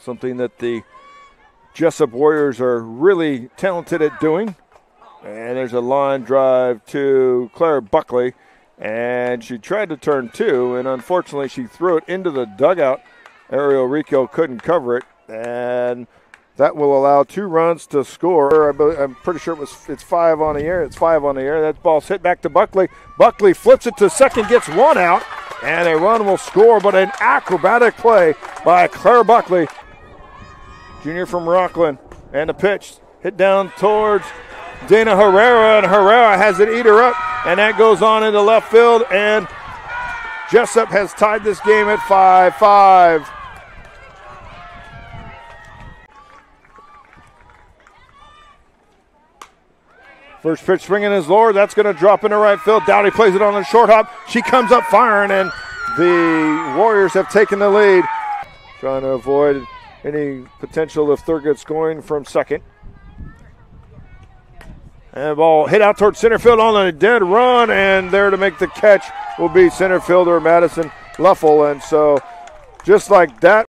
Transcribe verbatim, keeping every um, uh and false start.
something that the Jessup Warriors are really talented at doing. And there's a line drive to Claire Buckley. And she tried to turn two, and unfortunately she threw it into the dugout. Ariel Rico couldn't cover it, and that will allow two runs to score. I'm pretty sure it was it's five on the air. It's five on the air. That ball's hit back to Buckley. Buckley flips it to second, gets one out, and a run will score, but an acrobatic play by Claire Buckley, junior from Rocklin, and the pitch hit down towards Dana Herrera, and Herrera has it eat her up, and that goes on into left field, and Jessup has tied this game at five five. First pitch swinging is lower. That's going to drop into right field. Dowdy plays it on the short hop. She comes up firing, and the Warriors have taken the lead. Trying to avoid any potential of Thurgood scoring from second. And ball hit out towards center field on a dead run, and there to make the catch will be center fielder Madison Luffel. And so just like that,